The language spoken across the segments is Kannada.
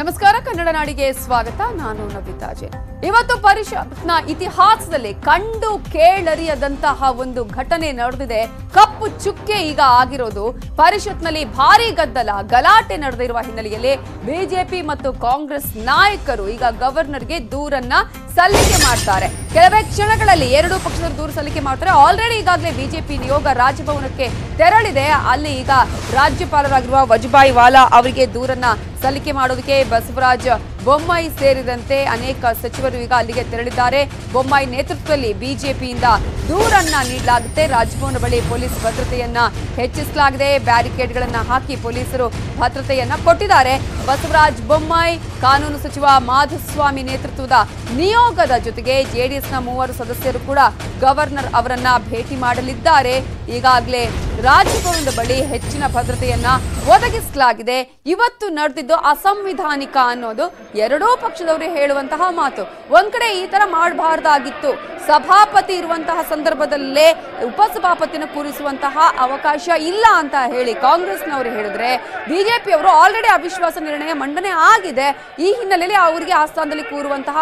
ನಮಸ್ಕಾರ ಕನ್ನಡ ನಾಡಿಗೆ ಸ್ವಾಗತ ನಾನು ನವಿತಾ ಜೈನ್ ಇವತ್ತು ಪರಿಷತ್ನ ಇತಿಹಾಸದಲ್ಲಿ ಕಂಡು ಕೇಳರಿಯದಂತಹ ಒಂದು ಘಟನೆ ನಡೆದಿದೆ ಕಪ್ಪು ಚುಕ್ಕೆ ಈಗ ಆಗಿರೋದು ಪರಿಷತ್ನಲ್ಲಿ ಭಾರೀ ಗದ್ದಲ ಗಲಾಟೆ ನಡೆದಿರುವ ಹಿನ್ನೆಲೆಯಲ್ಲಿ ಬಿಜೆಪಿ ಮತ್ತು ಕಾಂಗ್ರೆಸ್ ನಾಯಕರು ಈಗ ಗವರ್ನರ್ಗೆ ದೂರನ್ನ ಸಲ್ಲಿಕೆ ಮಾಡ್ತಾರೆ ಕೆಲವೇ ಕ್ಷಣಗಳಲ್ಲಿ ಎರಡು ಪಕ್ಷದ ದೂರು ಸಲ್ಲಿಕೆ ಮಾಡ್ತಾರೆ ಆಲ್ರೆಡಿ ಈಗಾಗಲೇ ಬಿಜೆಪಿ ನಿಯೋಗ ರಾಜಭವನಕ್ಕೆ ತೆರಳಿದೆ ಅಲ್ಲಿ ಈಗ ರಾಜ್ಯಪಾಲರಾಗಿರುವ ವಜುಭಾಯಿ ವಾಲಾ ಅವರಿಗೆ ದೂರನ್ನ ಸಲ್ಲಿಕೆ ಮಾಡೋದಕ್ಕೆ ಬಸವರಾಜ ಬೊಮ್ಮಾಯಿ ಸೇರಿದಂತೆ ಅನೇಕ ಸಚಿವರು ಈಗ ಅಲ್ಲಿಗೆ ತೆರಳಿದ್ದಾರೆ ಬೊಮ್ಮಾಯಿ ನೇತೃತ್ವದಲ್ಲಿ ಬಿಜೆಪಿಯಿಂದ ದೂರನ್ನ ನೀಡಲಾಗುತ್ತೆ ರಾಜಭವನ ಬಳಿ ಪೊಲೀಸ್ ಭದ್ರತೆಯನ್ನ ಹೆಚ್ಚಿಸಲಾಗಿದೆ ಬ್ಯಾರಿಕೇಡ್ಗಳನ್ನು ಹಾಕಿ ಪೊಲೀಸರು ಭದ್ರತೆಯನ್ನ ಕೊಟ್ಟಿದ್ದಾರೆ ಬಸವರಾಜ ಬೊಮ್ಮಾಯಿ ಕಾನೂನು ಸಚಿವ ಮಾಧುಸ್ವಾಮಿ ನೇತೃತ್ವದ ನಿಯೋಗದ ಜೊತೆಗೆ ಜೆಡಿಎಸ್ನ ಮೂವರು ಸದಸ್ಯರು ಕೂಡ ಗವರ್ನರ್ ಅವರನ್ನ ಭೇಟಿ ಮಾಡಲಿದ್ದಾರೆ ಈಗಾಗಲೇ ರಾಜಭವನದ ಬಳಿ ಹೆಚ್ಚಿನ ಭದ್ರತೆಯನ್ನ ಒದಗಿಸಲಾಗಿದೆ ಇವತ್ತು ನಡೆದಿದ್ದು ಅಸಂವಿಧಾನಿಕ ಅನ್ನೋದು ಎರಡೂ ಪಕ್ಷದವರು ಹೇಳುವಂತಹ ಮಾತು ಒಂದ್ ಕಡೆ ಈ ತರ ಮಾಡಬಾರ್ದಾಗಿತ್ತು ಸಭಾಪತಿ ಇರುವಂತಹ ಸಂದರ್ಭದಲ್ಲೇ ಉಪಸಭಾಪತಿಯನ್ನು ಕೂರಿಸುವಂತಹ ಅವಕಾಶ ಇಲ್ಲ ಅಂತ ಹೇಳಿ ಕಾಂಗ್ರೆಸ್ನವರು ಹೇಳಿದ್ರೆ ಬಿಜೆಪಿ ಅವರು ಆಲ್ರೆಡಿ ಅವಿಶ್ವಾಸ ನಿರ್ಣಯ ಮಂಡನೆ ಆಗಿದೆ ಈ ಹಿನ್ನೆಲೆಯಲ್ಲಿ ಅವರಿಗೆ ಆ ಸ್ಥಾನದಲ್ಲಿ ಕೂರುವಂತಹ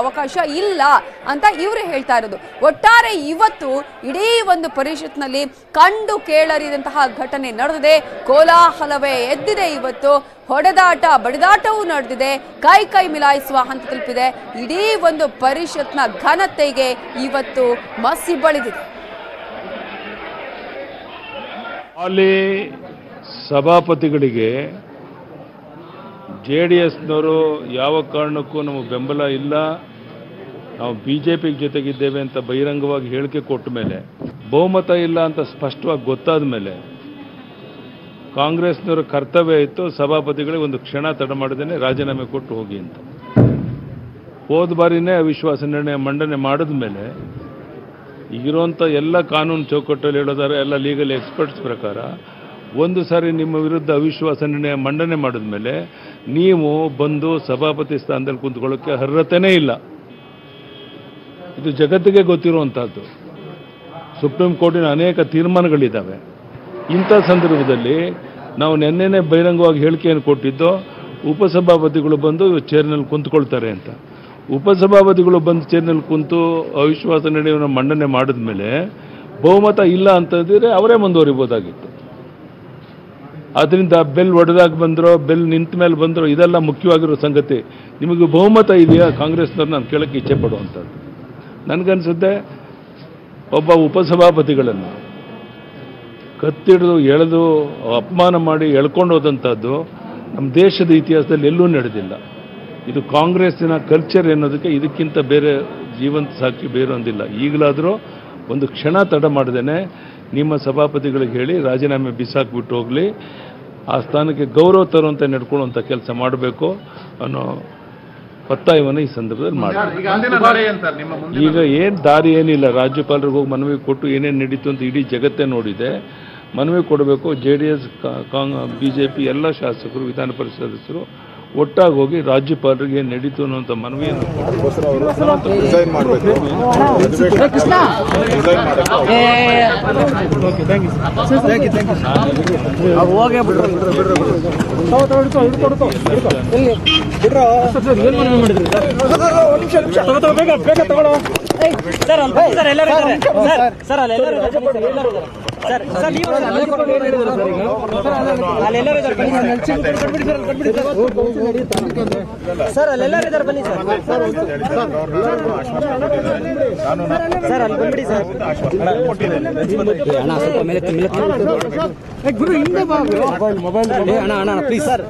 ಅವಕಾಶ ಇಲ್ಲ ಅಂತ ಇವರು ಹೇಳ್ತಾ ಇರೋದು ಒಟ್ಟಾರೆ ಇವತ್ತು ಇಡೀ ಒಂದು ಪರಿಷತ್ನಲ್ಲಿ ಕಂಡು ಕೇಳರಿದಂತಹ ಘಟನೆ ನಡೆದಿದೆ ಕೋಲಾಹಲವೇ ಎದ್ದಿದೆ ಇವತ್ತು ಹೊಡೆದಾಟ ಬಡಿದಾಟವೂ ನಡೆದಿದೆ ಕೈ ಕೈ ಮಿಲಾಯಿಸುವ ಹಂತ ತಲುಪಿದೆ ಇಡೀ ಒಂದು ಪರಿಷತ್ನ ಘನತೆಗೆ ಇವತ್ತು ಮಸಿ ಬಳಿದಿದೆ ಅಲ್ಲಿ ಸಭಾಪತಿಗಳಿಗೆ ಜೆಡಿಎಸ್ನವರು ಯಾವ ಕಾರಣಕ್ಕೂ ನಮ್ಮ ಬೆಂಬಲ ಇಲ್ಲ ನಾವು ಬಿಜೆಪಿ ಜೊತೆಗಿದ್ದೇವೆ ಅಂತ ಬಹಿರಂಗವಾಗಿ ಹೇಳಿಕೆ ಕೊಟ್ಟ ಮೇಲೆ ಬಹುಮತ ಇಲ್ಲ ಅಂತ ಸ್ಪಷ್ಟವಾಗಿ ಗೊತ್ತಾದ ಮೇಲೆ ಕಾಂಗ್ರೆಸ್ನವರ ಕರ್ತವ್ಯ ಇತ್ತು ಸಭಾಪತಿಗಳಿಗೆ ಒಂದು ಕ್ಷಣ ತಡ ಮಾಡದೇನೆ ರಾಜೀನಾಮೆ ಕೊಟ್ಟು ಹೋಗಿ ಅಂತ ಹೋದ ಬಾರಿನೇ ಅವಿಶ್ವಾಸ ನಿರ್ಣಯ ಮಂಡನೆ ಮಾಡಿದ ಮೇಲೆ ಈಗಿರುವಂಥ ಎಲ್ಲ ಕಾನೂನು ಚೌಕಟ್ಟಲ್ಲಿ ಹೇಳೋದಾರೆ ಎಲ್ಲ ಲೀಗಲ್ ಎಕ್ಸ್ಪರ್ಟ್ಸ್ ಪ್ರಕಾರ ಒಂದು ಸಾರಿ ನಿಮ್ಮ ವಿರುದ್ಧ ಅವಿಶ್ವಾಸ ನಿರ್ಣಯ ಮಂಡನೆ ಮಾಡಿದ ಮೇಲೆ ನೀವು ಬಂದು ಸಭಾಪತಿ ಸ್ಥಾನದಲ್ಲಿ ಕುಂತ್ಕೊಳ್ಳೋಕ್ಕೆ ಅರ್ಹತೆನೇ ಇಲ್ಲ ಇದು ಜಗತ್ತಿಗೆ ಗೊತ್ತಿರುವಂಥದ್ದು ಸುಪ್ರೀಂ ಕೋರ್ಟಿನ ಅನೇಕ ತೀರ್ಮಾನಗಳಿದ್ದಾವೆ ಇಂಥ ಸಂದರ್ಭದಲ್ಲಿ ನಾವು ನೆನ್ನೆನೇ ಬಹಿರಂಗವಾಗಿ ಹೇಳಿಕೆಯನ್ನು ಕೊಟ್ಟಿದ್ದು ಉಪಸಭಾಪತಿಗಳು ಬಂದು ಚೇರ್ನಲ್ಲಿ ಕುಂತ್ಕೊಳ್ತಾರೆ ಅಂತ ಉಪಸಭಾಪತಿಗಳು ಬಂದು ಚೇರ್ನಲ್ಲಿ ಕುಂತು ಅವಿಶ್ವಾಸ ನಿರ್ಣಯವನ್ನು ಮಂಡನೆ ಮಾಡಿದ ಮೇಲೆ ಬಹುಮತ ಇಲ್ಲ ಅಂತಂದಿದ್ರೆ ಅವರೇ ಮುಂದುವರಿಬೋದಾಗಿತ್ತು ಆದ್ದರಿಂದ ಬೆಲ್ ಒಡೆದಾಗ ಬಂದರು ಬೆಲ್ ನಿಂತ ಮೇಲೆ ಬಂದರು ಇದೆಲ್ಲ ಮುಖ್ಯವಾಗಿರೋ ಸಂಗತಿ ನಿಮಗೆ ಬಹುಮತ ಇದೆಯಾ ಕಾಂಗ್ರೆಸ್ನವ್ರು ನಾನು ಕೇಳಕ್ಕೆ ಇಚ್ಛೆ ಪಡುವಂಥದ್ದು ನನಗನ್ಸುತ್ತೆ ಒಬ್ಬ ಉಪಸಭಾಪತಿಗಳನ್ನು ಕತ್ತಿಡಿದು ಎಳೆದು ಅಪಮಾನ ಮಾಡಿ ಎಳ್ಕೊಂಡು ಹೋದಂಥದ್ದು ನಮ್ಮ ದೇಶದ ಇತಿಹಾಸದಲ್ಲಿ ಎಲ್ಲೂ ನಡೆದಿಲ್ಲ ಇದು ಕಾಂಗ್ರೆಸ್ಸಿನ ಕಲ್ಚರ್ ಎನ್ನೋದಕ್ಕೆ ಇದಕ್ಕಿಂತ ಬೇರೆ ಜೀವಂತ ಸಾಕ್ಷಿ ಬೇರೆ ಒಂದಿಲ್ಲ ಈಗಲಾದರೂ ಒಂದು ಕ್ಷಣ ತಡ ಮಾಡದೇನೆ ನಿಮ್ಮ ಸಭಾಪತಿಗಳಿಗೆ ಹೇಳಿ ರಾಜೀನಾಮೆ ಬಿಸಾಕ್ಬಿಟ್ಟು ಹೋಗಲಿ ಆ ಸ್ಥಾನಕ್ಕೆ ಗೌರವ ತರುವಂತೆ ನಡ್ಕೊಳ್ಳುವಂಥ ಕೆಲಸ ಮಾಡಬೇಕು ಅನ್ನೋ ಒತ್ತಾಯವನ್ನು ಈ ಸಂದರ್ಭದಲ್ಲಿ ಮಾಡಿ ಈಗ ಏನು ದಾರಿ ಏನಿಲ್ಲ ರಾಜ್ಯಪಾಲರಿಗೆ ಹೋಗಿ ಮನವಿ ಕೊಟ್ಟು ಏನೇನು ನಡೀತು ಅಂತ ಇಡೀ ಜಗತ್ತೇ ನೋಡಿದೆ ಮನವಿ ಕೊಡಬೇಕು ಜೆ ಡಿ ಎಸ್ ಬಿಜೆಪಿ ಎಲ್ಲ ಶಾಸಕರು ವಿಧಾನ ಪರಿಷತ್ ಸದಸ್ಯರು ಒಟ್ಟಾಗಿ ಹೋಗಿ ರಾಜ್ಯಪಾಲರಿಗೆ ಏನು ನಡೀತು ಅನ್ನೋಂಥ ಮನವಿಯನ್ನು ಸರ್ ಅಲ್ಲೆಲ್ಲರೂ ಇದ್ದಾರೆ ಬನ್ನಿ ಸರ್ ಸರ್ ಅಲ್ಲಿ ಬಂದ್ಬಿಡಿ ಸರ್ ಅಣ್ಣ ಸ್ವಲ್ಪ ಮೇಲೆ ಗುರು ಹಿಂದೆ ಮೊಬೈಲ್ ಅಣ್ಣ ಅಣ್ಣ please sir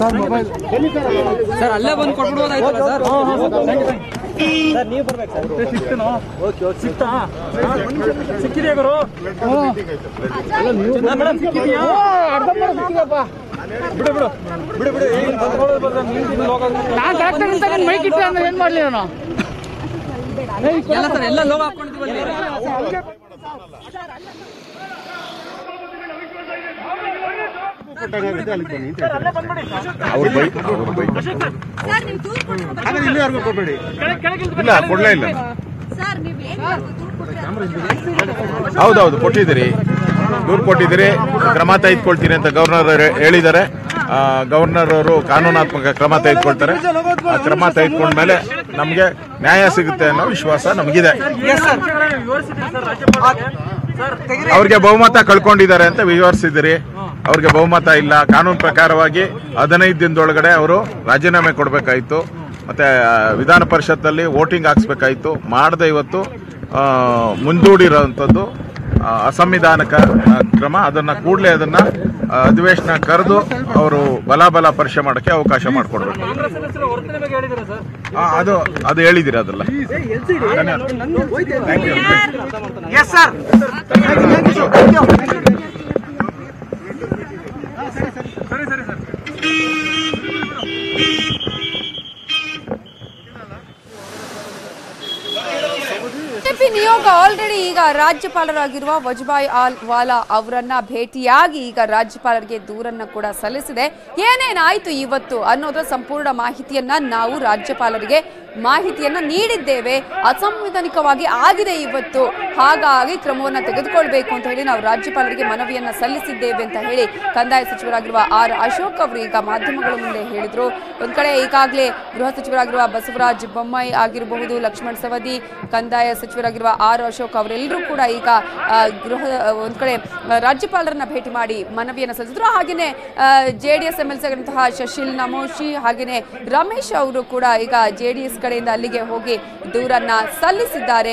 sir mobile sir ಅಲ್ಲೇ ಬಂದು ಕೊಟ್ಬಿಡ್ಬೋದಾಯ್ತಲ್ಲ ಸರ್ ಸರ್ ನೀವು ಬರ್ಬೇಕು ಸರ್ ಸಿಕ್ತೇನೋ ಓಕೆ ಓಕೆ ಸಿಕ್ತಾ ಸಿಕ್ಕಿದೆಯಾ ಗುರು ಮೇಡಮ್ ಸಿಕ್ಕಿದೆಯಾ ಅರ್ಧ ಮಾಡಿ ಸಿಕ್ಕಿದೆಯಪ್ಪ ಬಿಡು ಬಿಡು ಬಿಡು ಬಿಡು ಏನು ನಾನು ಡಾಕ್ಟರ್ ಅಂತ ನಾನು ಮೈಕ್ ಇಟ್ಟೆ ಅಂದ್ರೆ ಏನು ಮಾಡಲಿ ನಾನು ಎಲ್ಲ ಸರ್ ಎಲ್ಲ ಲೋಗ ಹಾಕೊಂಡಿದ್ದೀವಲ್ಲ ಅವ್ರು ಬೈಕ್ ಆದ್ರೆ ಇಲ್ಲಿವರೆಗೂ ಕೊಡಬೇಡಿ ಇಲ್ಲ ಕೊಡಲೇ ಇಲ್ಲ ಹೌದೌದು ಕೊಟ್ಟಿದ್ದೀರಿ ದೂರು ಕೊಟ್ಟಿದ್ದೀರಿ ಕ್ರಮ ತೆಗೆದುಕೊಳ್ತೀನಿ ಅಂತ ಗವರ್ನರ್ ಹೇಳಿದ್ದಾರೆ ಗವರ್ನರ್ ಕಾನೂನಾತ್ಮಕ ಕ್ರಮ ತೆಗೆದುಕೊಳ್ಳುತ್ತಾರೆ ಆ ಕ್ರಮ ತೆಗೆದುಕೊಂಡ ಮೇಲೆ ನಮಗೆ ನ್ಯಾಯ ಸಿಗುತ್ತೆ ಅನ್ನೋ ವಿಶ್ವಾಸ ನಮಗಿದೆ ಅವರಿಗೆ ಬಹುಮತ ಕಳ್ಕೊಂಡಿದ್ದಾರೆ ಅಂತ ವಿವರಿಸಿದಿರಿ ಅವರಿಗೆ ಬಹುಮತ ಇಲ್ಲ ಕಾನೂನು ಪ್ರಕಾರವಾಗಿ 15 ದಿನದೊಳಗಡೆ ಅವರು ರಾಜೀನಾಮೆ ಕೊಡಬೇಕಾಯಿತು ಮತ್ತೆ ವಿಧಾನ ಪರಿಷತ್ ನಲ್ಲಿ ವೋಟಿಂಗ್ ಹಾಕಬೇಕಾಯಿತು ಮಾಡದೆ ಇವತ್ತು ಮುಂದೂಡಿರುವಂತದ್ದು असंविधानक क्रम अदन्न कूडले अदन्न अधिवेशन करेदु अवरु बल बल परीक्षे माडोक्के अवकाश माडिकोडबेकु अदु अदु हेळिदिर अदल्ल यस सर सरी सरी सर ನಿಯೋಗ ಆಲ್ರೆಡಿ ಈಗ ರಾಜ್ಯಪಾಲರಾಗಿರುವ ವಜುಭಾಯಿ ವಾಲಾ ಅವರನ್ನ ಭೇಟಿಯಾಗಿ ಈಗ ರಾಜ್ಯಪಾಲರಿಗೆ ದೂರನ್ನ ಕೂಡ ಸಲ್ಲಿಸಿದೆ ಏನೇನಾಯಿತು ಇವತ್ತು ಅನ್ನೋದರ ಸಂಪೂರ್ಣ ಮಾಹಿತಿಯನ್ನ ನಾವು ರಾಜ್ಯಪಾಲರಿಗೆ ಮಾಹಿತಿಯನ್ನ ನೀಡಿದ್ದೇವೆ ಅಸಂವಿಧಾನಿಕವಾಗಿ ಆಗಿದೆ ಇವತ್ತು ಹಾಗಾಗಿ ಕ್ರಮವನ್ನ ತೆಗೆದುಕೊಳ್ಳಬೇಕು ಅಂತ ಹೇಳಿ ನಾವು ರಾಜ್ಯಪಾಲರಿಗೆ ಮನವಿಯನ್ನ ಸಲ್ಲಿಸಿದ್ದೇವೆ ಅಂತ ಹೇಳಿ ಕಂದಾಯ ಸಚಿವರಾಗಿರುವ ಆರ್ ಅಶೋಕ್ ಅವರು ಈಗ ಮಾಧ್ಯಮಗಳ ಮುಂದೆ ಹೇಳಿದ್ರು ಒಂದ ಕಡೆ ಈಗಾಗಲೇ ಗೃಹ ಸಚಿವರಾಗಿರುವ ಬಸವರಾಜ ಬೊಮ್ಮಾಯಿ ಆಗಿರಬಹುದು ಲಕ್ಷ್ಮಣ ಸವದಿ ಕಂದಾಯ ಸಚಿವರಾಗಿರುವ ಆರ್ ಅಶೋಕ್ ಅವರೆಲ್ಲರೂ ಕೂಡ ಈಗ ಒಂದು ಕಡೆ ರಾಜ್ಯಪಾಲರನ್ನ ಭೇಟಿ ಮಾಡಿ ಮನವಿಯನ್ನು ಸಲ್ಲಿಸಿದ್ರು ಹಾಗೇನೆ ಜೆಡಿಎಸ್ ಎಂಎಲ್ಸಿ ಆಗಿರುವಂತಹ ಶಶಿಲ್ ನಮೋಶಿ ಹಾಗೇನೆ ರಮೇಶ್ ಅವರು ಕೂಡ ಈಗ ಜೆಡಿಎಸ್ ಕಡೆಯಿಂದ ಅಲ್ಲಿಗೆ ಹೋಗಿ ದೂರನ್ನ ಸಲ್ಲಿಸಿದ್ದಾರೆ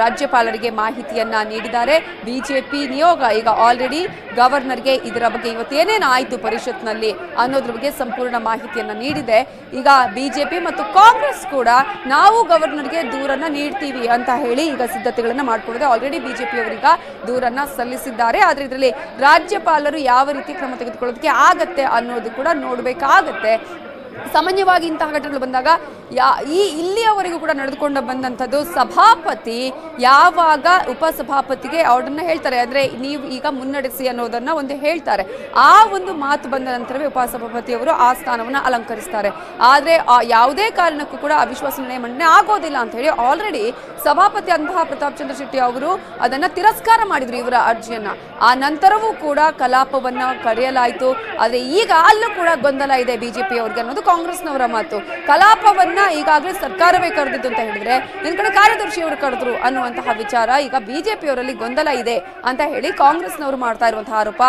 ರಾಜ್ಯಪಾಲರಿಗೆ ಮಾಹಿತಿಯನ್ನ ನೀಡಿದ್ದಾರೆ ಬಿಜೆಪಿ ನಿಯೋಗ ಈಗ ಆಲ್ರೆಡಿ ಗವರ್ನರ್ಗೆ ಇದರ ಬಗ್ಗೆ ಇವತ್ತೇನೇನು ಆಯಿತು ಪರಿಷತ್ನಲ್ಲಿ ಅನ್ನೋದ್ರ ಬಗ್ಗೆ ಸಂಪೂರ್ಣ ಮಾಹಿತಿಯನ್ನ ನೀಡಿದೆ ಈಗ ಬಿಜೆಪಿ ಮತ್ತು ಕಾಂಗ್ರೆಸ್ ಕೂಡ ನಾವು ಗವರ್ನರ್ಗೆ ದೂರನ್ನ ನೀಡ್ತೀವಿ ಅಂತ ಹೇಳಿ ಈಗ ಸಿದ್ಧತೆಗಳನ್ನು ಮಾಡಿಕೊಂಡಿದೆ ಆಲ್ರೆಡಿ ಬಿಜೆಪಿಯವರಿಗೆ ದೂರನ್ನ ಸಲ್ಲಿಸಿದ್ದಾರೆ ಆದರೆ ಇದರಲ್ಲಿ ರಾಜ್ಯಪಾಲರು ಯಾವ ರೀತಿ ಕ್ರಮ ತೆಗೆದುಕೊಳ್ಳೋದಕ್ಕೆ ಆಗತ್ತೆ ಅನ್ನೋದು ಕೂಡ ನೋಡಬೇಕಾಗತ್ತೆ ಸಾಮಾನ್ಯವಾಗಿ ಇಂತಹ ಘಟನೆಗಳು ಬಂದಾಗ ಇಲ್ಲಿಯವರೆಗೂ ಕೂಡ ನಡೆದುಕೊಂಡು ಬಂದಂಥದ್ದು ಸಭಾಪತಿ ಯಾವಾಗ ಉಪಸಭಾಪತಿಗೆ ಆರ್ಡರ್ನ ಹೇಳ್ತಾರೆ ಅಂದರೆ ನೀವು ಈಗ ಮುನ್ನಡೆಸಿ ಅನ್ನೋದನ್ನು ಒಂದು ಹೇಳ್ತಾರೆ ಆ ಒಂದು ಮಾತು ಬಂದ ನಂತರವೇ ಉಪಸಭಾಪತಿಯವರು ಆ ಸ್ಥಾನವನ್ನು ಅಲಂಕರಿಸ್ತಾರೆ ಆದರೆ ಯಾವುದೇ ಕಾರಣಕ್ಕೂ ಕೂಡ ಅವಿಶ್ವಾಸ ನಿರ್ಣಯ ಮಂಡನೆ ಆಗೋದಿಲ್ಲ ಅಂತ ಹೇಳಿ ಆಲ್ರೆಡಿ ಸಭಾಪತಿ ಅಂತಹ ಪ್ರತಾಪ್ಚಂದ್ರ ಶೆಟ್ಟಿ ಅವರು ಅದನ್ನು ತಿರಸ್ಕಾರ ಮಾಡಿದರು ಇವರ ಅರ್ಜಿಯನ್ನು ಆ ನಂತರವೂ ಕೂಡ ಕಲಾಪವನ್ನು ಕರೆಯಲಾಯಿತು ಆದರೆ ಈಗ ಅಲ್ಲೂ ಕೂಡ ಗೊಂದಲ ಇದೆ ಬಿಜೆಪಿ ಅವ್ರಿಗೆ ಅನ್ನೋದು ಕಾಂಗ್ರೆಸ್ನವರ ಮಾತು ಕಲಾಪವನ್ನ ಈಗಾಗಲೇ ಸರ್ಕಾರವೇ ಕರೆದಿದ್ದು ಅಂತ ಹೇಳಿದ್ರೆ ನನ್ನ ಕಡೆ ಕಾರ್ಯದರ್ಶಿಯವರು ಕರೆದ್ರು ಅನ್ನುವಂತಹ ವಿಚಾರ ಈಗ ಬಿಜೆಪಿಯವರಲ್ಲಿ ಗೊಂದಲ ಇದೆ ಅಂತ ಹೇಳಿ ಕಾಂಗ್ರೆಸ್ನವರು ಮಾಡ್ತಾ ಇರುವಂತಹ ಆರೋಪ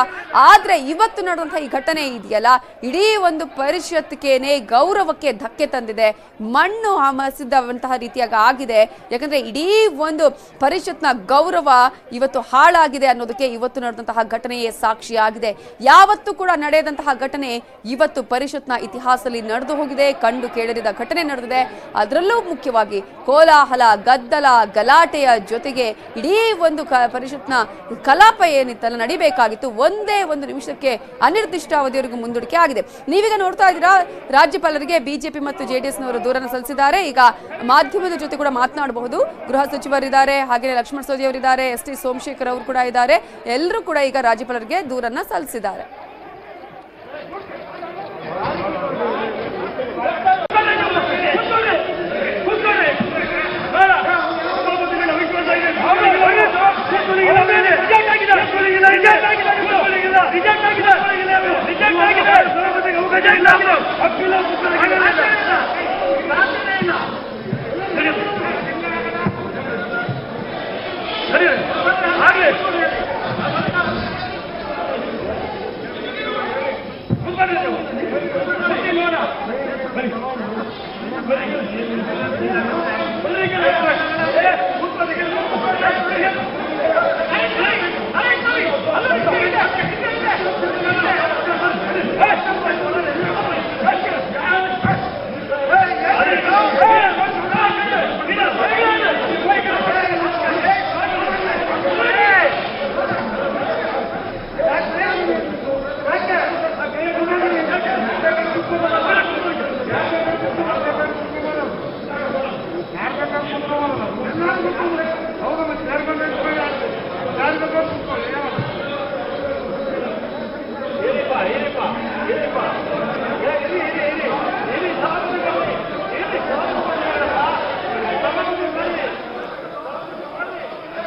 ಆದ್ರೆ ಇವತ್ತು ನಡೆದಂತಹ ಈ ಘಟನೆ ಇದೆಯಲ್ಲ ಇಡೀ ಒಂದು ಪರಿಷತ್ಕೇನೆ ಗೌರವಕ್ಕೆ ಧಕ್ಕೆ ತಂದಿದೆ ಮಣ್ಣು ಹಮಸಿದಂತಹ ರೀತಿಯಾಗಿ ಆಗಿದೆ ಯಾಕಂದ್ರೆ ಇಡೀ ಒಂದು ಪರಿಷತ್ನ ಗೌರವ ಇವತ್ತು ಹಾಳಾಗಿದೆ ಅನ್ನೋದಕ್ಕೆ ಇವತ್ತು ನಡೆದಂತಹ ಘಟನೆಯೇ ಸಾಕ್ಷಿಯಾಗಿದೆ ಯಾವತ್ತೂ ಕೂಡ ನಡೆದಂತಹ ಘಟನೆ ಇವತ್ತು ಪರಿಷತ್ನ ಇತಿಹಾಸದಲ್ಲಿ ನಡೆದು ಹೋಗಿದೆ ಕಂಡು ಕೇಳರಿದ ಘಟನೆ ನಡೆದಿದೆ ಅದರಲ್ಲೂ ಮುಖ್ಯವಾಗಿ ಕೋಲಾಹಲ ಗದ್ದಲ ಗಲಾಟೆಯ ಜೊತೆಗೆ ಇಡೀ ಒಂದು ಪರಿಷತ್ನ ಕಲಾಪ ಏನಿತ್ತಲ್ಲ ನಡಿಬೇಕಾಗಿತ್ತು ಒಂದೇ ಒಂದು ನಿಮಿಷಕ್ಕೆ ಅನಿರ್ದಿಷ್ಟಾವಧಿಯವರೆಗೂ ಮುಂದೂಡಿಕೆ ಆಗಿದೆ ನೀವೀಗ ನೋಡ್ತಾ ಇದ್ದೀರಾ ರಾಜ್ಯಪಾಲರಿಗೆ ಬಿಜೆಪಿ ಮತ್ತು ಜೆಡಿಎಸ್ನವರು ದೂರನ್ನು ಸಲ್ಲಿಸಿದ್ದಾರೆ ಈಗ ಮಾಧ್ಯಮದ ಜೊತೆ ಕೂಡ ಮಾತನಾಡಬಹುದು ಗೃಹ ಸಚಿವರಿದ್ದಾರೆ ಹಾಗೆಯೇ ಲಕ್ಷ್ಮಣ ಸೌದಿ ಅವರಿದ್ದಾರೆ ಎಸ್ ಟಿ ಸೋಮಶೇಖರ್ ಅವರು ಕೂಡ ಇದ್ದಾರೆ ಎಲ್ಲರೂ ಕೂಡ ಈಗ ರಾಜ್ಯಪಾಲರಿಗೆ ದೂರನ್ನು ಸಲ್ಲಿಸಿದ್ದಾರೆ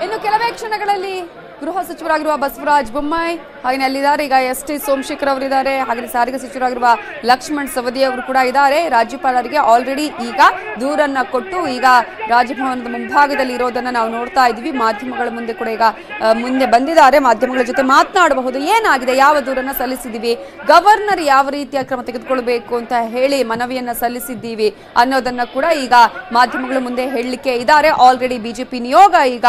ಇನ್ನು ಕೆಲವೇ ಕ್ಷಣಗಳಲ್ಲಿ ಗೃಹ ಸಚಿವರಾಗಿರುವ ಬಸವರಾಜ ಬೊಮ್ಮಾಯಿ ಹಾಗೆ ಅಲ್ಲಿದ್ದಾರೆ ಈಗ ಎಸ್ ಟಿ ಸೋಮಶೇಖರ್ ಅವರು ಇದ್ದಾರೆ, ಹಾಗೆ ಸಾರಿಗೆ ಸಚಿವರಾಗಿರುವ ಲಕ್ಷ್ಮಣ್ ಸವದಿ ಅವರು ಕೂಡ ಇದ್ದಾರೆ. ರಾಜ್ಯಪಾಲರಿಗೆ ಆಲ್ರೆಡಿ ಈಗ ದೂರನ್ನ ಕೊಟ್ಟು ಈಗ ರಾಜಭವನದ ಮುಂಭಾಗದಲ್ಲಿ ಇರೋದನ್ನ ನಾವು ನೋಡ್ತಾ ಇದ್ದೀವಿ. ಮಾಧ್ಯಮಗಳ ಮುಂದೆ ಕೂಡ ಈಗ ಮುಂದೆ ಬಂದಿದ್ದಾರೆ, ಮಾಧ್ಯಮಗಳ ಜೊತೆ ಮಾತನಾಡಬಹುದು. ಏನಾಗಿದೆ, ಯಾವ ದೂರನ್ನ ಸಲ್ಲಿಸಿದ್ದೀವಿ, ಗವರ್ನರ್ ಯಾವ ರೀತಿಯ ಕ್ರಮ ತೆಗೆದುಕೊಳ್ಳಬೇಕು ಅಂತ ಹೇಳಿ ಮನವಿಯನ್ನ ಸಲ್ಲಿಸಿದ್ದೀವಿ ಅನ್ನೋದನ್ನ ಕೂಡ ಈಗ ಮಾಧ್ಯಮಗಳ ಮುಂದೆ ಹೇಳಲಿಕ್ಕೆ ಇದ್ದಾರೆ. ಆಲ್ರೆಡಿ ಬಿಜೆಪಿ ನಿಯೋಗ ಈಗ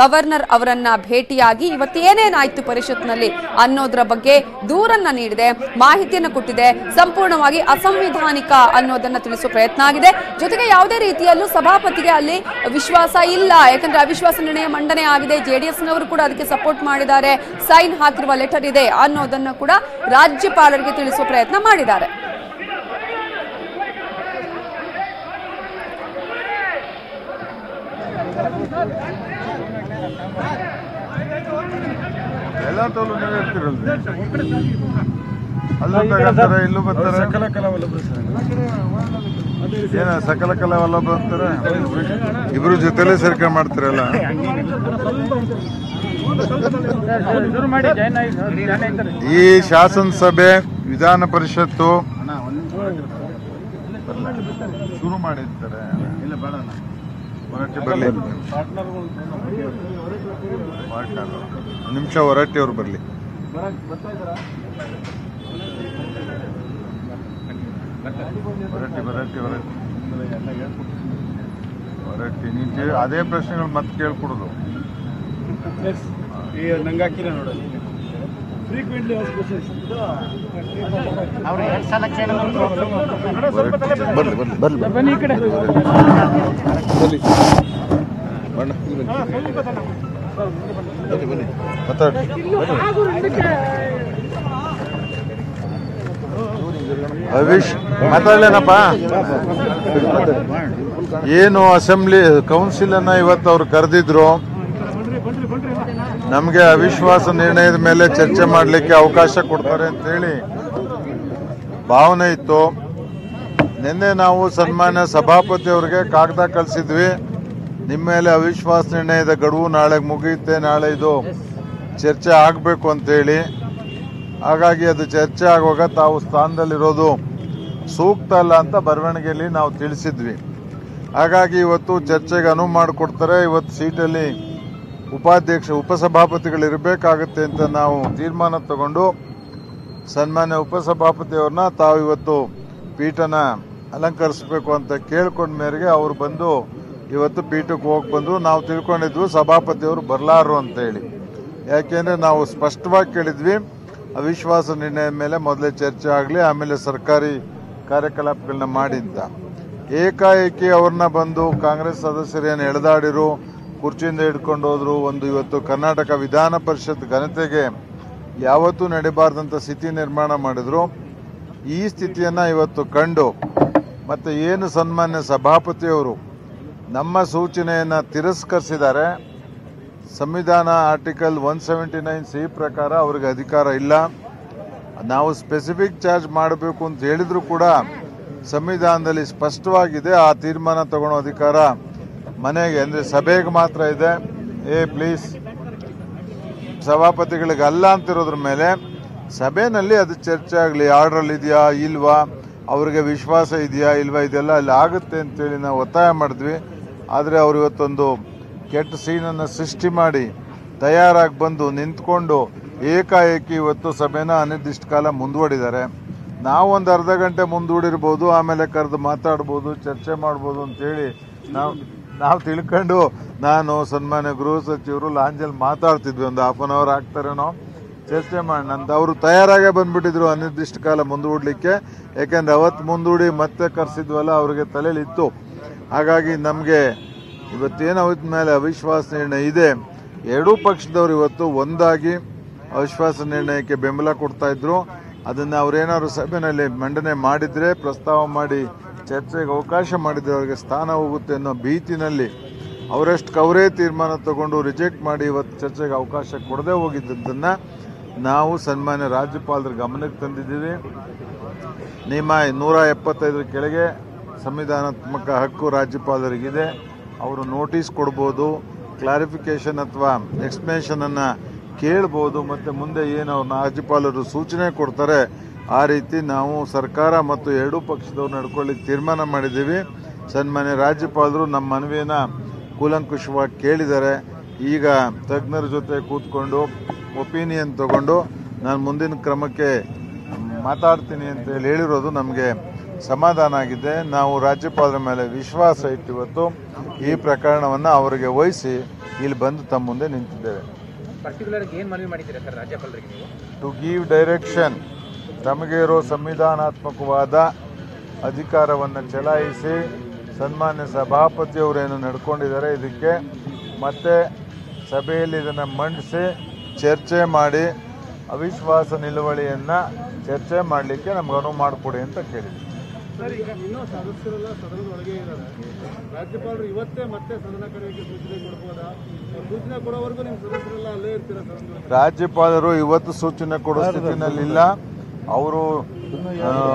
ಗವರ್ನರ್ ಅವರನ್ನ ಭೇಟಿಯಾಗಿ ಇವತ್ತೇನೇನಾಯ್ತು ಪರಿಷತ್ನಲ್ಲಿ ಅನ್ನೋದರ ಬಗ್ಗೆ ದೂರನ್ನ ನೀಡಿದೆ, ಮಾಹಿತಿಯನ್ನು ಕೊಟ್ಟಿದೆ. ಸಂಪೂರ್ಣವಾಗಿ ಅಸಂವಿಧಾನಿಕ ಅನ್ನೋದನ್ನ ತಿಳಿಸುವ ಪ್ರಯತ್ನ ಆಗಿದೆ. ಜೊತೆಗೆ ಯಾವುದೇ ರೀತಿಯಲ್ಲೂ ಸಭಾಪತಿಗೆ ಅಲ್ಲಿ ವಿಶ್ವಾಸ ಇಲ್ಲ, ಯಾಕಂದ್ರೆ ಅವಿಶ್ವಾಸ ನಿರ್ಣಯ ಮಂಡನೆ ಆಗಿದೆ, ಜೆಡಿಎಸ್ನವರು ಕೂಡ ಅದಕ್ಕೆ ಸಪೋರ್ಟ್ ಮಾಡಿದ್ದಾರೆ, ಸೈನ್ ಹಾಕಿರುವ ಲೆಟರ್ ಇದೆ ಅನ್ನೋದನ್ನ ಕೂಡ ರಾಜ್ಯಪಾಲರಿಗೆ ತಿಳಿಸುವ ಪ್ರಯತ್ನ ಮಾಡಿದ್ದಾರೆ. ಇಲ್ಲೂ ಬರ್ತಾರೆ, ಸಕಲ ಕಲಾ ವಲ್ಲಭ ಬರ್ತಾರೆ, ಇಬ್ರು ಜೊತೆಲೇ ಸರ್ಕಾರ ಮಾಡ್ತಾರಲ್ಲ. ಈ ಶಾಸನ ಸಭೆ ವಿಧಾನ ಪರಿಷತ್ತು ಶುರು ಮಾಡಿರ್ತಾರೆ, ಬರಲಿ ನಿಮಿಷ ಹೊರಟ್ಟಿ ಅವ್ರು ಬರಲಿ. ಹೊರಟ್ಟಿ ನಿಂಚೆ ಅದೇ ಪ್ರಶ್ನೆಗಳು ಮತ್ತೆ ಕೇಳ್ಕೊಡುದು. ಮಾತಾಡ್ಲೇನಪ್ಪ, ಏನು ಅಸೆಂಬ್ಲಿ ಕೌನ್ಸಿಲ್ ಅನ್ನ ಇವತ್ತು ಅವ್ರು ಕರೆದಿದ್ರು, ನಮಗೆ ಅವಿಶ್ವಾಸ ನಿರ್ಣಯದ ಮೇಲೆ ಚರ್ಚೆ ಮಾಡಲಿಕ್ಕೆ ಅವಕಾಶ ಕೊಡ್ತಾರೆ ಅಂತ ಹೇಳಿ ಭಾವನೆ ಇತ್ತು. ನಿನ್ನೆ ನಾವು ಸನ್ಮಾನ್ಯ ಸಭಾಪತಿ ಅವರಿಗೆ ಕಾಗದ ಕಳಿಸಿದ್ವಿ, ನಿಮ್ಮ ಮೇಲೆ ಅವಿಶ್ವಾಸ ನಿರ್ಣಯದ ಗಡುವು ನಾಳೆಗೆ ಮುಗಿಯುತ್ತೆ, ನಾಳೆ ಇದು ಚರ್ಚೆ ಆಗಬೇಕು ಅಂತೇಳಿ. ಹಾಗಾಗಿ ಅದು ಚರ್ಚೆ ಆಗುವಾಗ ತಾವು ಸ್ಥಾನದಲ್ಲಿರೋದು ಸೂಕ್ತ ಅಲ್ಲ ಅಂತ ಬರವಣಿಗೆಯಲ್ಲಿ ನಾವು ತಿಳಿಸಿದ್ವಿ. ಹಾಗಾಗಿ ಇವತ್ತು ಚರ್ಚೆಗೆ ಅನುವು ಮಾಡಿಕೊಡ್ತಾರೆ, ಇವತ್ತು ಸೀಟಲ್ಲಿ ಉಪಾಧ್ಯಕ್ಷ ಉಪಸಭಾಪತಿಗಳಿರಬೇಕಾಗತ್ತೆ ಅಂತ ನಾವು ತೀರ್ಮಾನ ತಗೊಂಡು ಸನ್ಮಾನ್ಯ ಉಪಸಭಾಪತಿಯವ್ರನ್ನ ತಾವು ಇವತ್ತು ಪೀಠನ ಅಲಂಕರಿಸಬೇಕು ಅಂತ ಕೇಳ್ಕೊಂಡ ಮೇರೆಗೆ ಅವರು ಬಂದು ಇವತ್ತು ಪೀಠಕ್ಕೆ ಹೋಗಿ ಬಂದರು. ನಾವು ತಿಳ್ಕೊಂಡಿದ್ವು ಸಭಾಪತಿಯವರು ಬರಲಾರು ಅಂತೇಳಿ, ಯಾಕೆಂದರೆ ನಾವು ಸ್ಪಷ್ಟವಾಗಿ ಕೇಳಿದ್ವಿ ಅವಿಶ್ವಾಸ ನಿರ್ಣಯ ಮೇಲೆ ಮೊದಲೇ ಚರ್ಚೆ ಆಗಲಿ, ಆಮೇಲೆ ಸರ್ಕಾರಿ ಕಾರ್ಯಕಲಾಪಗಳನ್ನ ಮಾಡಿ ಅಂತ. ಏಕಾಏಕಿ ಅವ್ರನ್ನ ಬಂದು ಕಾಂಗ್ರೆಸ್ ಸದಸ್ಯರೇನು ಎಳೆದಾಡಿರು, ಕುರ್ಚಿಯಿಂದ ಹಿಡ್ಕೊಂಡು ಹೋದ್ರು. ಒಂದು ಇವತ್ತು ಕರ್ನಾಟಕ ವಿಧಾನ ಪರಿಷತ್ ಘನತೆಗೆ ಯಾವತ್ತೂ ನಡೆಯಬಾರ್ದಂಥ ಸ್ಥಿತಿ ನಿರ್ಮಾಣ ಮಾಡಿದ್ರು. ಈ ಸ್ಥಿತಿಯನ್ನು ಇವತ್ತು ಕಂಡು ಮತ್ತು ಏನು ಸನ್ಮಾನ್ಯ ಸಭಾಪತಿಯವರು ನಮ್ಮ ಸೂಚನೆಯನ್ನು ತಿರಸ್ಕರಿಸಿದ್ದಾರೆ, ಸಂವಿಧಾನ ಆರ್ಟಿಕಲ್ 179C ಪ್ರಕಾರ ಅವ್ರಿಗೆ ಅಧಿಕಾರ ಇಲ್ಲ, ನಾವು ಸ್ಪೆಸಿಫಿಕ್ ಚಾರ್ಜ್ ಮಾಡಬೇಕು ಅಂತ ಹೇಳಿದರೂ ಕೂಡ ಸಂವಿಧಾನದಲ್ಲಿ ಸ್ಪಷ್ಟವಾಗಿದೆ. ಆ ತೀರ್ಮಾನ ತಗೊಳ್ಳೋ ಅಧಿಕಾರ ಮನೆಗೆ ಅಂದರೆ ಸಭೆಗೆ ಮಾತ್ರ ಇದೆ. ಪ್ಲೀಸ್ ಸಭಾಪತಿಗಳಿಗೆ ಅಲ್ಲ ಅಂತಿರೋದ್ರ ಮೇಲೆ ಸಭೆಯಲ್ಲಿ ಅದು ಚರ್ಚೆ ಆಗಲಿ, ಆರ್ಡ್ರಲ್ಲಿ ಇದೆಯಾ ಇಲ್ವಾ, ಅವ್ರಿಗೆ ವಿಶ್ವಾಸ ಇದೆಯಾ ಇಲ್ವಾ, ಇದೆಲ್ಲ ಅಲ್ಲಿ ಆಗುತ್ತೆ ಅಂತೇಳಿ ನಾವು ಒತ್ತಾಯ ಮಾಡಿದ್ವಿ. ಆದರೆ ಅವರು ಇವತ್ತೊಂದು ಕೆಟ್ಟ ಸೀನನ್ನು ಸೃಷ್ಟಿ ಮಾಡಿ ತಯಾರಾಗಿ ಬಂದು ನಿಂತ್ಕೊಂಡು ಏಕಾಏಕಿ ಇವತ್ತು ಸಭೆನ ಅನಿರ್ದಿಷ್ಟ ಕಾಲ ಮುಂದೂಡಿದ್ದಾರೆ. ನಾವು ಒಂದು ಅರ್ಧ ಗಂಟೆ ಮುಂದೂಡಿರ್ಬೋದು, ಆಮೇಲೆ ಕರೆದು ಮಾತಾಡ್ಬೋದು, ಚರ್ಚೆ ಮಾಡ್ಬೋದು ಅಂತೇಳಿ ನಾವು ತಿಳ್ಕೊಂಡು ನಾನು ಸನ್ಮಾನ್ಯ ಗೃಹ ಸಚಿವರು ಲಾಂಜಲ್ಲಿ ಮಾತಾಡ್ತಿದ್ವಿ. ಒಂದು ಹಾಫ್ ಆನ್ ಅವರ್ ಆಗ್ತಾರೇನೋ ಚರ್ಚೆ ಮಾಡೋಣ ಅಂತ ಅವರು ತಯಾರಾಗೇ ಬಂದುಬಿಟ್ಟಿದ್ರು ಅನಿರ್ದಿಷ್ಟ ಕಾಲ ಮುಂದೂಡಲಿಕ್ಕೆ. ಯಾಕೆಂದರೆ ಅವತ್ತು ಮುಂದೂಡಿ ಮತ್ತೆ ಕರೆಸಿದ್ವಲ್ಲ, ಅವ್ರಿಗೆ ತಲೆಯಲ್ಲಿತ್ತು. ಹಾಗಾಗಿ ನಮಗೆ ಇವತ್ತೇನು ಅವತ್ತ ಮೇಲೆ ಅವಿಶ್ವಾಸ ನಿರ್ಣಯ ಇದೆ, ಎರಡೂ ಪಕ್ಷದವರು ಇವತ್ತು ಒಂದಾಗಿ ಅವಿಶ್ವಾಸ ನಿರ್ಣಯಕ್ಕೆ ಬೆಂಬಲ ಕೊಡ್ತಾಯಿದ್ರು. ಅದನ್ನು ಅವರೇನಾದ್ರು ಸಭೆಯಲ್ಲಿ ಮಂಡನೆ ಮಾಡಿದರೆ, ಪ್ರಸ್ತಾವ ಮಾಡಿ ಚರ್ಚೆಗೆ ಅವಕಾಶ ಮಾಡಿದರೆ ಅವರಿಗೆ ಸ್ಥಾನ ಹೋಗುತ್ತೆ ಅನ್ನೋ ಭೀತಿನಲ್ಲಿ ಅವರಷ್ಟಕ್ಕೆ ಅವರೇ ತೀರ್ಮಾನ ತಗೊಂಡು ರಿಜೆಕ್ಟ್ ಮಾಡಿ ಇವತ್ತು ಚರ್ಚೆಗೆ ಅವಕಾಶ ಕೊಡದೆ ಹೋಗಿದ್ದನ್ನು ನಾವು ಸನ್ಮಾನ್ಯ ರಾಜ್ಯಪಾಲರ ಗಮನಕ್ಕೆ ತಂದಿದ್ದೀವಿ. ನಿಯಮ 175 ಕೆಳಗೆ ಸಂವಿಧಾನಾತ್ಮಕ ಹಕ್ಕು ರಾಜ್ಯಪಾಲರಿಗಿದೆ. ಅವರು ನೋಟಿಸ್ ಕೊಡ್ಬೋದು, ಕ್ಲಾರಿಫಿಕೇಷನ್ ಅಥವಾ ಎಕ್ಸ್ಪ್ಲನೇಷನನ್ನು ಕೇಳಬಹುದು ಮತ್ತೆ ಮುಂದೆ ಏನು ರಾಜ್ಯಪಾಲರು ಸೂಚನೆ ಕೊಡ್ತಾರೆ ಆ ರೀತಿ ನಾವು ಸರ್ಕಾರ ಮತ್ತು ಎರಡು ಪಕ್ಷದವರು ನಡೆಕೊಳ್ಳಿ ತೀರ್ಮಾನ ಮಾಡಿದೀವಿ। ಸನ್ಮಾನ್ಯ ರಾಜ್ಯಪಾಲರು ನಮ್ಮ ಮನವಿನ ಕೂಲಂಕುಷವಾಗಿ ಕೇಳಿದ್ದಾರೆ। ಈಗ ತಜ್ಞರ ಜೊತೆ ಕೂತ್ಕೊಂಡು ಒಪಿನಿಯನ್ ತಗೊಂಡು ನಾನು ಮುಂದಿನ ಕ್ರಮಕ್ಕೆ ಮಾತಾಡ್ತೀನಿ ಅಂತ ಹೇಳಿರೋದು ನಮಗೆ ಸಮಾಧಾನ ಆಗಿದೆ। ನಾವು ರಾಜ್ಯಪಾಲರ ಮೇಲೆ ವಿಶ್ವಾಸ ಇಟ್ಟಿವತ್ತು ಈ ಪ್ರಕರಣವನ್ನು ಅವರಿಗೆ ವಹಿಸಿ ಇಲ್ಲಿ ಬಂದು ತಮ್ಮ ಮುಂದೆ ನಿಂತಿದ್ದೇವೆ। ಟು ಗಿವ್ ಡೈರೆಕ್ಷನ್ ತಮಗೆ ಇರೋ ಸಂವಿಧಾನಾತ್ಮಕವಾದ ಅಧಿಕಾರವನ್ನು ಚಲಾಯಿಸಿ ಸನ್ಮಾನ್ಯ ಸಭಾಪತಿಯವರೇನು ನಡ್ಕೊಂಡಿದ್ದಾರೆ ಇದಕ್ಕೆ ಮತ್ತೆ ಸಭೆಯಲ್ಲಿ ಇದನ್ನು ಮಂಡಿಸಿ ಚರ್ಚೆ ಮಾಡಿ ಅವಿಶ್ವಾಸ ನಿಲುವಳಿಯನ್ನು ಚರ್ಚೆ ಮಾಡಲಿಕ್ಕೆ ನಮ್ಗೆ ಅನುವು ಮಾಡಿಕೊಡಿ ಅಂತ ಕೇಳಿದ್ವಿ। ರಾಜ್ಯಪಾಲರು ಇವತ್ತು ಸೂಚನೆ ಕೊಡೋ ಸ್ಥಿತಿನಲ್ಲಿಲ್ಲ, ಅವರು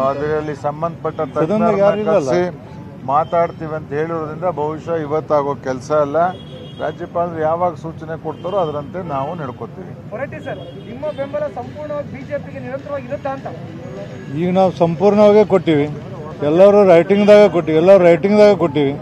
ಅದರಲ್ಲಿ ಸಂಬಂಧಪಟ್ಟ ತಜ್ಞರನ್ನು ಮಾತಾಡ್ತೀವಿ ಅಂತ ಹೇಳಿರೋದ್ರಿಂದ ಬಹುಶಃ ಇವತ್ತಾಗೋ ಕೆಲಸ ಅಲ್ಲ। ರಾಜ್ಯಪಾಲರು ಯಾವಾಗ ಸೂಚನೆ ಕೊಡ್ತಾರೋ ಅದರಂತೆ ನಾವು ನಡ್ಕೋತೀವಿ। ಈಗ ನಾವು ಸಂಪೂರ್ಣವಾಗಿ ಕೊಟ್ಟಿವಿ, ಎಲ್ಲರೂ ರೈಟಿಂಗ್ದಾಗ ಕೊಟ್ಟಿವಿ